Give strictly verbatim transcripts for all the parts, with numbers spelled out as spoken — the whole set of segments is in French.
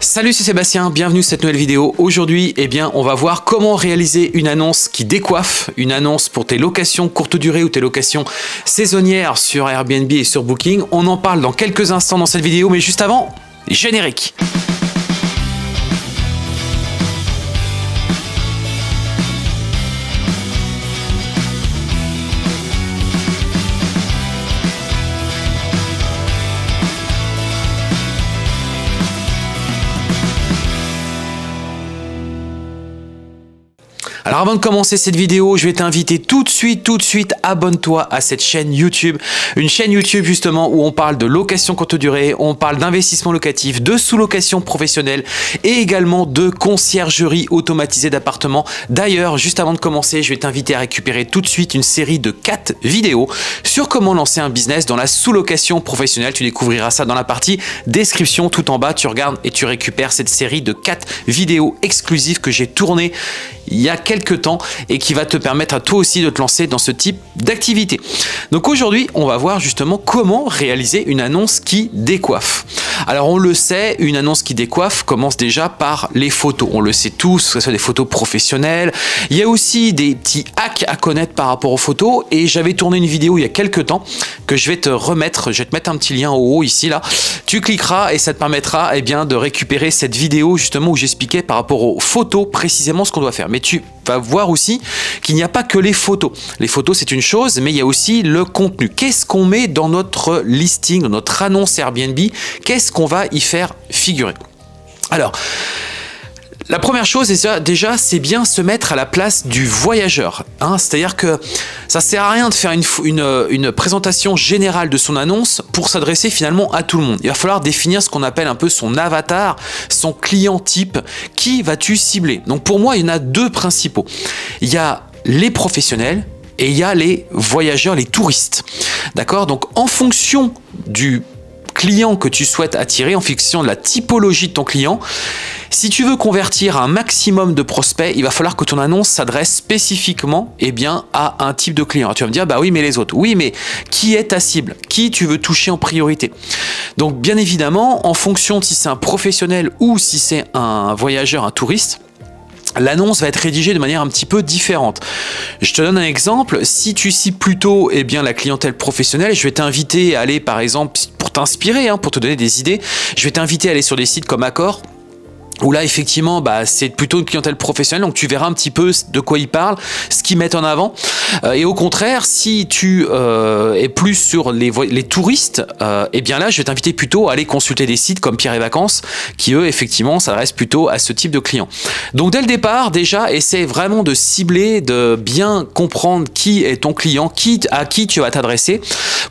Salut, c'est Sébastien, bienvenue sur cette nouvelle vidéo. Aujourd'hui, eh bien, on va voir comment réaliser une annonce qui décoiffe, une annonce pour tes locations courte durée ou tes locations saisonnières sur Airbnb et sur Booking. On en parle dans quelques instants dans cette vidéo, mais juste avant, générique. Alors avant de commencer cette vidéo, je vais t'inviter tout de suite, tout de suite, abonne-toi à cette chaîne YouTube. Une chaîne YouTube justement où on parle de location courte durée, on parle d'investissement locatif, de sous-location professionnelle et également de conciergerie automatisée d'appartements. D'ailleurs, juste avant de commencer, je vais t'inviter à récupérer tout de suite une série de quatre vidéos sur comment lancer un business dans la sous-location professionnelle. Tu découvriras ça dans la partie description tout en bas. Tu regardes et tu récupères cette série de quatre vidéos exclusives que j'ai tournées il y a quelques temps et qui va te permettre à toi aussi de te lancer dans ce type d'activité. Donc aujourd'hui, on va voir justement comment réaliser une annonce qui décoiffe. Alors on le sait, une annonce qui décoiffe commence déjà par les photos. On le sait tous, que ce soit des photos professionnelles. Il y a aussi des petits hacks à connaître par rapport aux photos et j'avais tourné une vidéo il y a quelques temps que je vais te remettre. Je vais te mettre un petit lien en haut ici là. Tu cliqueras et ça te permettra eh bien, de récupérer cette vidéo justement où j'expliquais par rapport aux photos précisément ce qu'on doit faire. Mais tu vas voir aussi qu'il n'y a pas que les photos. Les photos, c'est une chose, mais il y a aussi le contenu. Qu'est-ce qu'on met dans notre listing, dans notre annonce Airbnb? Qu'est-ce qu'on va y faire figurer? Alors, la première chose, déjà, c'est bien se mettre à la place du voyageur. Hein, c'est-à-dire que ça sert à rien de faire une, une, une présentation générale de son annonce pour s'adresser finalement à tout le monde. Il va falloir définir ce qu'on appelle un peu son avatar, son client type. Qui vas-tu cibler? Donc pour moi, il y en a deux principaux. Il y a les professionnels et il y a les voyageurs, les touristes. D'accord? Donc en fonction du client que tu souhaites attirer, en fonction de la typologie de ton client, si tu veux convertir un maximum de prospects, il va falloir que ton annonce s'adresse spécifiquement eh bien, à un type de client. Tu vas me dire, bah oui, mais les autres. Oui, mais qui est ta cible? Qui tu veux toucher en priorité? Donc, bien évidemment, en fonction de si c'est un professionnel ou si c'est un voyageur, un touriste, l'annonce va être rédigée de manière un petit peu différente. Je te donne un exemple. Si tu cibles plutôt eh bien, la clientèle professionnelle, je vais t'inviter à aller, par exemple, pour t'inspirer, hein, pour te donner des idées, je vais t'inviter à aller sur des sites comme Accor, où là effectivement bah, c'est plutôt une clientèle professionnelle, donc tu verras un petit peu de quoi ils parlent, ce qu'ils mettent en avant. Euh, et au contraire, si tu euh, es plus sur les, les touristes, euh, et bien là je vais t'inviter plutôt à aller consulter des sites comme Pierre et Vacances, qui eux effectivement s'adressent plutôt à ce type de clients. Donc dès le départ déjà, essaie vraiment de cibler, de bien comprendre qui est ton client, qui, à qui tu vas t'adresser,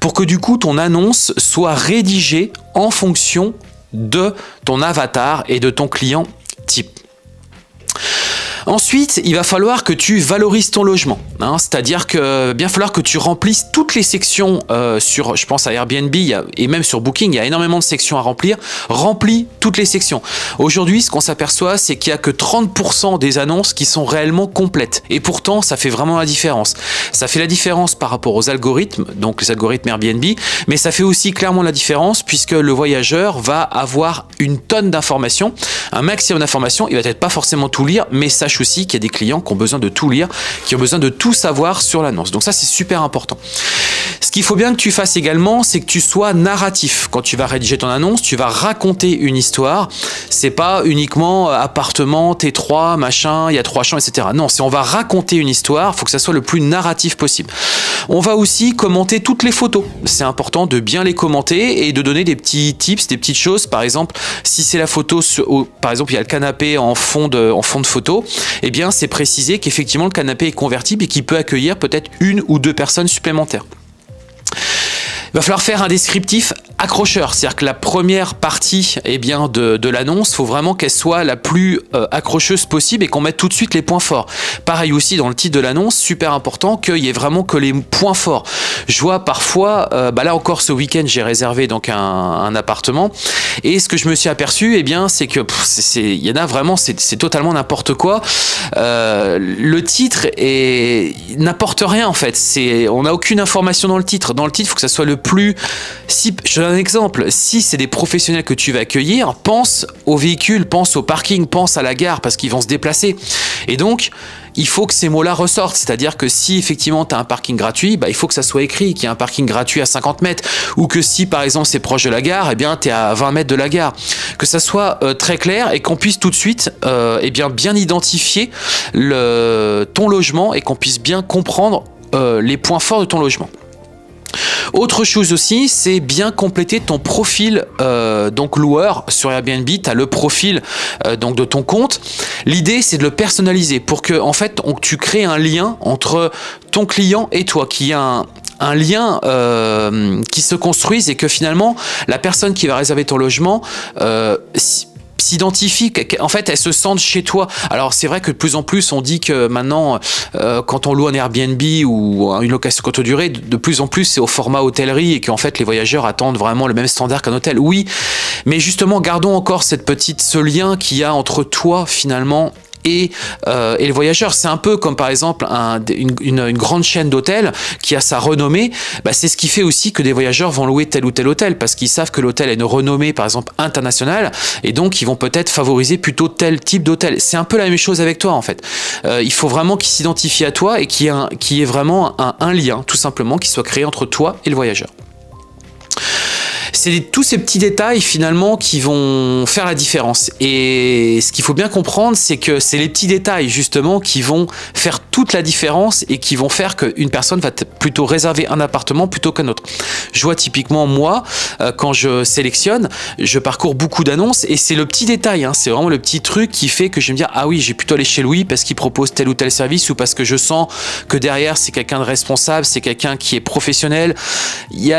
pour que du coup ton annonce soit rédigée en fonction de ton avatar et de ton client type. Ensuite, il va falloir que tu valorises ton logement, hein, c'est-à-dire que bien falloir que tu remplisses toutes les sections euh, sur, je pense à Airbnb il y a, et même sur Booking, il y a énormément de sections à remplir. Remplis toutes les sections. Aujourd'hui, ce qu'on s'aperçoit, c'est qu'il n'y a que trente pour cent des annonces qui sont réellement complètes. Et pourtant, ça fait vraiment la différence. Ça fait la différence par rapport aux algorithmes, donc les algorithmes Airbnb, mais ça fait aussi clairement la différence puisque le voyageur va avoir une tonne d'informations, un maximum d'informations. Il va peut-être pas forcément tout lire, mais sache aussi qu'il y a des clients qui ont besoin de tout lire, qui ont besoin de tout savoir sur l'annonce. Donc ça, c'est super important. Ce qu'il faut bien que tu fasses également, c'est que tu sois narratif. Quand tu vas rédiger ton annonce, tu vas raconter une histoire. C'est pas uniquement appartement, T trois, machin, il y a trois champs, et cetera. Non, si on va raconter une histoire, il faut que ça soit le plus narratif possible. On va aussi commenter toutes les photos. C'est important de bien les commenter et de donner des petits tips, des petites choses. Par exemple, si c'est la photo, par exemple, il y a le canapé en fond de, en fond de photo, eh bien, c'est précisé qu'effectivement, le canapé est convertible et qu'il peut accueillir peut-être une ou deux personnes supplémentaires. Il va falloir faire un descriptif accrocheur, c'est-à-dire que la première partie eh bien, de, de l'annonce, il faut vraiment qu'elle soit la plus euh, accrocheuse possible et qu'on mette tout de suite les points forts. Pareil aussi dans le titre de l'annonce, super important qu'il y ait vraiment que les points forts. Je vois parfois, euh, bah là encore ce week-end, j'ai réservé donc un, un appartement et ce que je me suis aperçu, eh bien, c'est que il y en a vraiment, c'est totalement n'importe quoi. Euh, le titre n'apporte rien en fait, on n'a aucune information dans le titre. Dans le titre, il faut que ça soit le plus. Si, je donne un exemple, si c'est des professionnels que tu vas accueillir, pense au véhicule, pense au parking, pense à la gare, parce qu'ils vont se déplacer. Et donc, il faut que ces mots-là ressortent. C'est-à-dire que si effectivement tu as un parking gratuit, bah, il faut que ça soit écrit qu'il y a un parking gratuit à cinquante mètres, ou que si par exemple c'est proche de la gare, eh bien tu es à vingt mètres de la gare. Que ça soit euh, très clair et qu'on puisse tout de suite euh, eh bien, bien identifier le, ton logement et qu'on puisse bien comprendre euh, les points forts de ton logement. Autre chose aussi, c'est bien compléter ton profil euh, donc loueur sur Airbnb. Tu as le profil euh, donc de ton compte. L'idée, c'est de le personnaliser pour que en fait, on, tu crées un lien entre ton client et toi, qui a un... un lien euh, qui se construise, et que finalement la personne qui va réserver ton logement euh, s'identifie, en fait elle se sente chez toi. Alors c'est vrai que de plus en plus on dit que maintenant euh, quand on loue un Airbnb ou une location courte durée, de plus en plus c'est au format hôtellerie, et qu'en fait les voyageurs attendent vraiment le même standard qu'un hôtel. Oui, mais justement gardons encore cette petite, ce lien qu'il y a entre toi finalement Et, euh, et le voyageur. C'est un peu comme par exemple un, une, une, une grande chaîne d'hôtels qui a sa renommée. Bah, c'est ce qui fait aussi que des voyageurs vont louer tel ou tel hôtel, parce qu'ils savent que l'hôtel a une renommée par exemple internationale, et donc ils vont peut-être favoriser plutôt tel type d'hôtel. C'est un peu la même chose avec toi en fait. Euh, il faut vraiment qu'il s'identifie à toi et qu'il y ait un, qu'il y ait vraiment un, un lien tout simplement qui soit créé entre toi et le voyageur. C'est tous ces petits détails finalement qui vont faire la différence. Et ce qu'il faut bien comprendre, c'est que c'est les petits détails justement qui vont faire toute la différence et qui vont faire qu'une personne va plutôt réserver un appartement plutôt qu'un autre. Je vois typiquement moi, euh, quand je sélectionne, je parcours beaucoup d'annonces, et c'est le petit détail, hein, c'est vraiment le petit truc qui fait que je vais me dire « Ah oui, j'ai plutôt allé chez Louis parce qu'il propose tel ou tel service, ou parce que je sens que derrière c'est quelqu'un de responsable, c'est quelqu'un qui est professionnel. »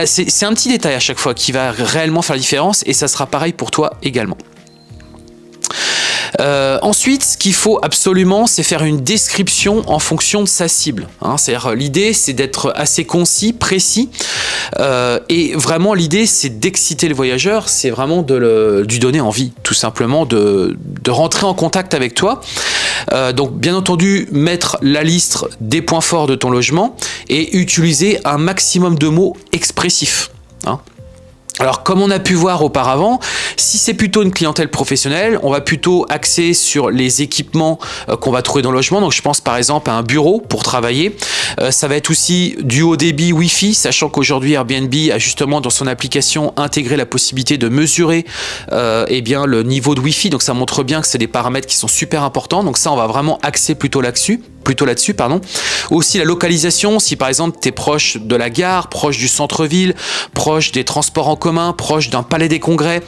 C'est un petit détail à chaque fois qui va réellement faire la différence, et ça sera pareil pour toi également. Euh, ensuite, ce qu'il faut absolument, c'est faire une description en fonction de sa cible. Hein. C'est-à-dire, l'idée, c'est d'être assez concis, précis. Euh, et vraiment, l'idée, c'est d'exciter le voyageur. C'est vraiment de, le, de lui donner envie, tout simplement, de, de rentrer en contact avec toi. Euh, donc, bien entendu, mettre la liste des points forts de ton logement et utiliser un maximum de mots expressifs. Hein. Alors, comme on a pu voir auparavant, si c'est plutôt une clientèle professionnelle, on va plutôt axer sur les équipements qu'on va trouver dans le logement. Donc, je pense par exemple à un bureau pour travailler. Euh, ça va être aussi du haut débit Wi-Fi, sachant qu'aujourd'hui Airbnb a justement dans son application intégré la possibilité de mesurer euh, eh bien, le niveau de Wi-Fi. Donc, ça montre bien que c'est des paramètres qui sont super importants. Donc, ça, on va vraiment axer plutôt là-dessus. plutôt là-dessus, pardon. Aussi la localisation, si par exemple tu es proche de la gare, proche du centre-ville, proche des transports en commun, proche d'un palais des congrès,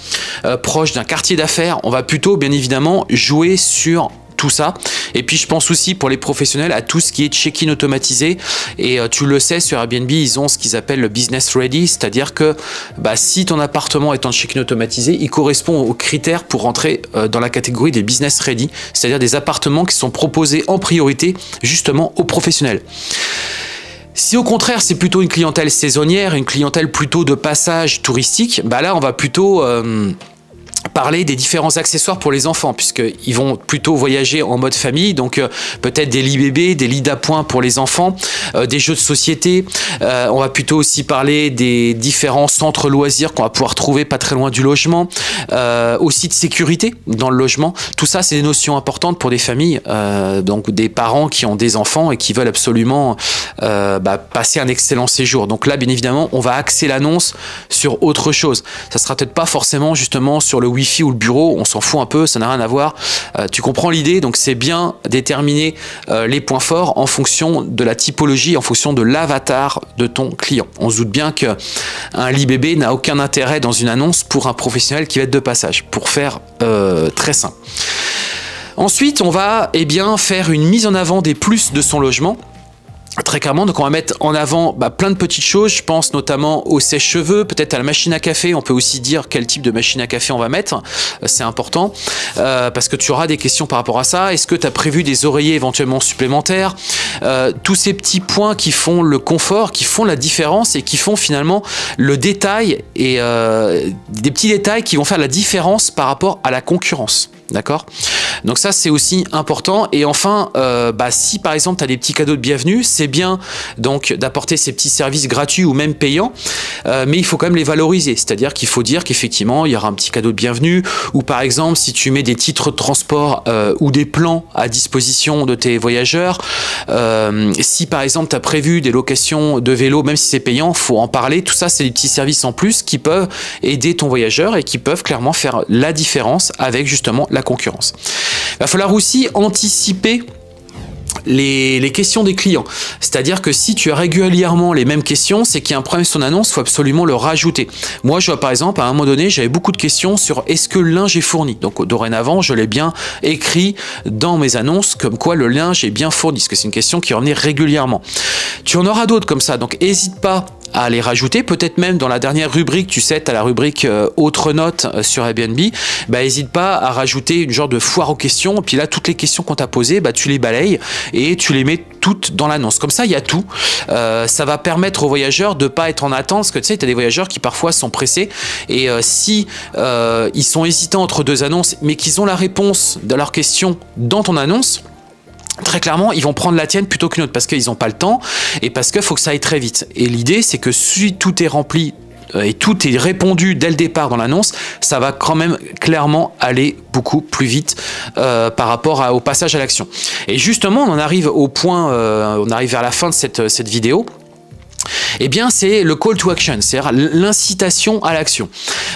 euh, proche d'un quartier d'affaires, on va plutôt bien évidemment jouer sur tout ça. Et puis je pense aussi pour les professionnels à tout ce qui est check-in automatisé, et euh, tu le sais, sur Airbnb ils ont ce qu'ils appellent le business ready, c'est à dire que bah, si ton appartement est en check-in automatisé, il correspond aux critères pour rentrer euh, dans la catégorie des business ready, c'est à dire des appartements qui sont proposés en priorité justement aux professionnels. Si au contraire c'est plutôt une clientèle saisonnière, une clientèle plutôt de passage touristique, bah là on va plutôt euh, parler des différents accessoires pour les enfants, puisqu'ils vont plutôt voyager en mode famille. Donc euh, peut-être des lits bébés, des lits d'appoint pour les enfants, euh, des jeux de société. Euh, on va plutôt aussi parler des différents centres loisirs qu'on va pouvoir trouver pas très loin du logement, euh, aussi de sécurité dans le logement. Tout ça, c'est des notions importantes pour des familles, euh, donc des parents qui ont des enfants et qui veulent absolument euh, bah, passer un excellent séjour. Donc là, bien évidemment, on va axer l'annonce sur autre chose. Ça sera peut-être pas forcément justement sur le Wi-Fi ou le bureau, on s'en fout un peu, ça n'a rien à voir. Euh, tu comprends l'idée, donc c'est bien déterminer euh, les points forts en fonction de la typologie, en fonction de l'avatar de ton client. On se doute bien qu'un lit bébé n'a aucun intérêt dans une annonce pour un professionnel qui va être de passage, pour faire euh, très simple. Ensuite, on va eh bien, faire une mise en avant des plus de son logement. Très clairement, donc on va mettre en avant bah, plein de petites choses. Je pense notamment au sèche-cheveux, peut-être à la machine à café. On peut aussi dire quel type de machine à café on va mettre, c'est important, euh, parce que tu auras des questions par rapport à ça. Est-ce que tu as prévu des oreillers éventuellement supplémentaires? euh, Tous ces petits points qui font le confort, qui font la différence et qui font finalement le détail, et euh, des petits détails qui vont faire la différence par rapport à la concurrence. D'accord. Donc ça, c'est aussi important. Et enfin, euh, bah, si par exemple tu as des petits cadeaux de bienvenue, c'est bien donc d'apporter ces petits services gratuits ou même payants, euh, mais il faut quand même les valoriser. C'est-à-dire qu'il faut dire qu'effectivement, il y aura un petit cadeau de bienvenue, ou par exemple, si tu mets des titres de transport euh, ou des plans à disposition de tes voyageurs, euh, si par exemple tu as prévu des locations de vélo, même si c'est payant, faut en parler. Tout ça, c'est des petits services en plus qui peuvent aider ton voyageur et qui peuvent clairement faire la différence avec justement la concurrence. Il va falloir aussi anticiper Les, les questions des clients, c'est-à-dire que si tu as régulièrement les mêmes questions, c'est qu'il y a un problème sur l'annonce, il faut absolument le rajouter. Moi, je vois par exemple, à un moment donné, j'avais beaucoup de questions sur est-ce que le linge est fourni. Donc dorénavant, je l'ai bien écrit dans mes annonces comme quoi le linge est bien fourni, parce que c'est une question qui revenait régulièrement. Tu en auras d'autres comme ça, donc n'hésite pas à les rajouter, peut-être même dans la dernière rubrique, tu sais, tu as la rubrique euh, autre note euh, sur Airbnb, bah, n'hésite pas à rajouter une genre de foire aux questions, et puis là, toutes les questions qu'on t'a posées, bah, tu les balayes et tu les mets toutes dans l'annonce. Comme ça, il y a tout. Euh, ça va permettre aux voyageurs de ne pas être en attente, parce que tu sais, tu as des voyageurs qui parfois sont pressés, et euh, si euh, ils sont hésitants entre deux annonces, mais qu'ils ont la réponse de leurs questions dans ton annonce, très clairement, ils vont prendre la tienne plutôt qu'une autre parce qu'ils n'ont pas le temps et parce qu'il faut que ça aille très vite. Et l'idée, c'est que si tout est rempli et tout est répondu dès le départ dans l'annonce, ça va quand même clairement aller beaucoup plus vite euh, par rapport à, au passage à l'action. Et justement, on en arrive au point, euh, on arrive vers la fin de cette, cette vidéo. Eh bien, c'est le call to action, c'est-à-dire l'incitation à l'action.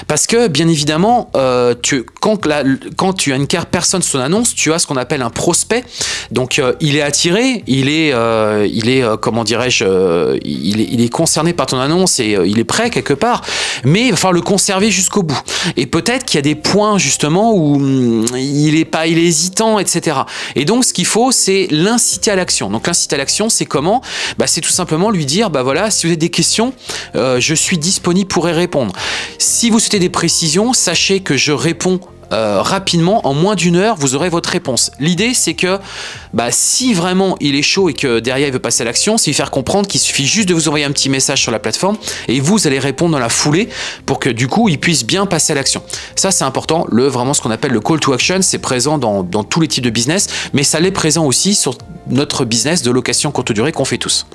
Parce que, bien évidemment, euh, tu, quand, la, quand tu as une personne sur ton annonce, tu as ce qu'on appelle un prospect. Donc, euh, il est attiré, il est, euh, il est euh, comment dirais-je, euh, il, il est concerné par ton annonce et euh, il est prêt quelque part. Mais il va falloir le conserver jusqu'au bout. Et peut-être qu'il y a des points, justement, où hum, il est pas, il est hésitant, et cetera. Et donc, ce qu'il faut, c'est l'inciter à l'action. Donc, l'inciter à l'action, c'est comment? Bah, c'est tout simplement lui dire, bah voilà, si vous avez des questions, euh, je suis disponible pour y répondre. Si vous souhaitez des précisions, sachez que je réponds euh, rapidement. En moins d'une heure, vous aurez votre réponse. L'idée, c'est que bah, si vraiment il est chaud et que derrière il veut passer à l'action, c'est lui faire comprendre qu'il suffit juste de vous envoyer un petit message sur la plateforme et vous allez répondre dans la foulée pour que du coup il puisse bien passer à l'action. Ça, c'est important. Le vraiment ce qu'on appelle le call to action, c'est présent dans, dans tous les types de business, mais ça l'est présent aussi sur notre business de location courte durée qu'on fait tous.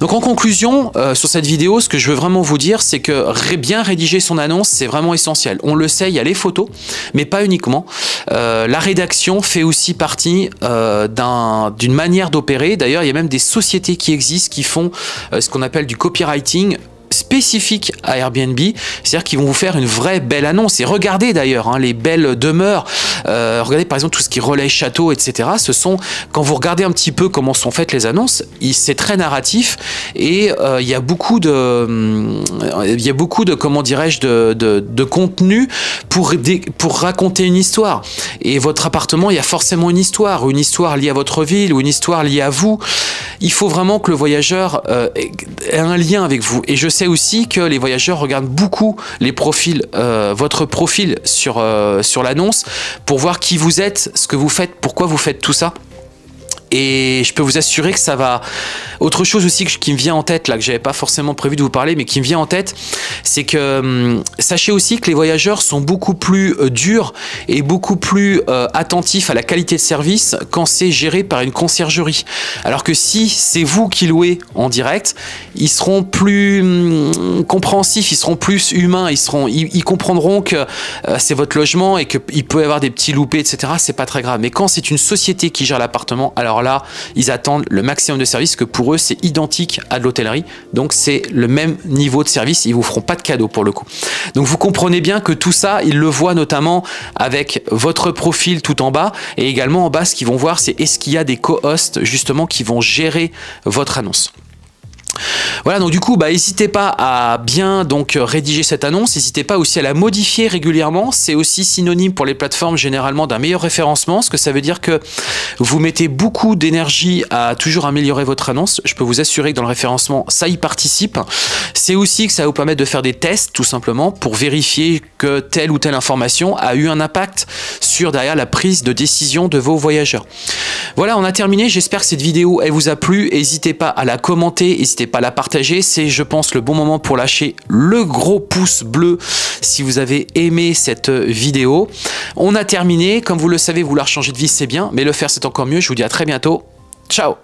Donc en conclusion, euh, sur cette vidéo, ce que je veux vraiment vous dire, c'est que ré bien rédiger son annonce, c'est vraiment essentiel. On le sait, il y a les photos, mais pas uniquement. Euh, la rédaction fait aussi partie euh, d'un, d'une manière d'opérer. D'ailleurs, il y a même des sociétés qui existent, qui font euh, ce qu'on appelle du copywriting spécifique à Airbnb, c'est-à-dire qu'ils vont vous faire une vraie belle annonce. Et regardez d'ailleurs hein, les belles demeures, euh, regardez par exemple tout ce qui relaie château, et cetera. Ce sont, quand vous regardez un petit peu comment sont faites les annonces, c'est très narratif et euh, il y a beaucoup de, hum, il y a beaucoup de, comment dirais-je, de, de, de contenu pour, des, pour raconter une histoire. Et votre appartement, il y a forcément une histoire, une histoire liée à votre ville ou une histoire liée à vous. Il faut vraiment que le voyageur euh, ait un lien avec vous. Et je sais aussi que les voyageurs regardent beaucoup les profils, euh, votre profil sur, euh, sur l'annonce pour voir qui vous êtes, ce que vous faites, pourquoi vous faites tout ça. Et je peux vous assurer que ça va... Autre chose aussi que je, qui me vient en tête, là, que j'avais pas forcément prévu de vous parler, mais qui me vient en tête, c'est que hum, sachez aussi que les voyageurs sont beaucoup plus euh, durs et beaucoup plus euh, attentifs à la qualité de service quand c'est géré par une conciergerie. Alors que si c'est vous qui louez en direct, ils seront plus hum, compréhensifs, ils seront plus humains, ils, seront, ils, ils comprendront que euh, c'est votre logement et qu'il peut y avoir des petits loupés, et cetera. C'est pas très grave. Mais quand c'est une société qui gère l'appartement, alors là, ils attendent le maximum de services, que pour eux, c'est identique à de l'hôtellerie. Donc, c'est le même niveau de service. Ils vous feront pas de cadeaux pour le coup. Donc, vous comprenez bien que tout ça, ils le voient notamment avec votre profil tout en bas. Et également en bas, ce qu'ils vont voir, c'est est-ce qu'il y a des co-hosts justement qui vont gérer votre annonce. Voilà, donc du coup, bah, n'hésitez pas à bien donc rédiger cette annonce, n'hésitez pas aussi à la modifier régulièrement, c'est aussi synonyme pour les plateformes généralement d'un meilleur référencement, ce que ça veut dire que vous mettez beaucoup d'énergie à toujours améliorer votre annonce, je peux vous assurer que dans le référencement, ça y participe, c'est aussi que ça va vous permettre de faire des tests tout simplement pour vérifier que telle ou telle information a eu un impact sur sur derrière la prise de décision de vos voyageurs. Voilà, on a terminé. J'espère que cette vidéo elle vous a plu. N'hésitez pas à la commenter, n'hésitez pas à la partager. C'est, je pense, le bon moment pour lâcher le gros pouce bleu si vous avez aimé cette vidéo. On a terminé. Comme vous le savez, vouloir changer de vie, c'est bien, mais le faire, c'est encore mieux. Je vous dis à très bientôt. Ciao!